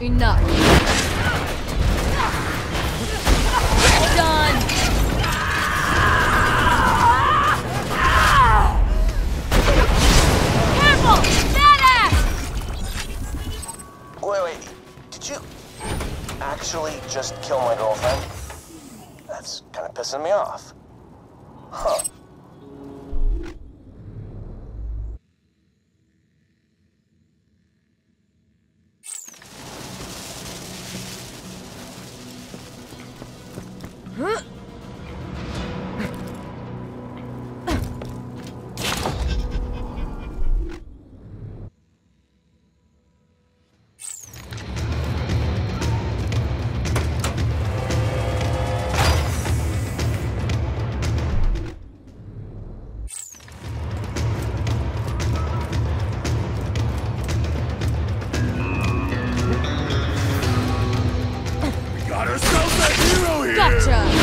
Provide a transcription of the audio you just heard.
Enough. Done. Careful! Badass! Wait. Did you actually just kill my girlfriend? That's kind of pissing me off. Huh. Gotcha!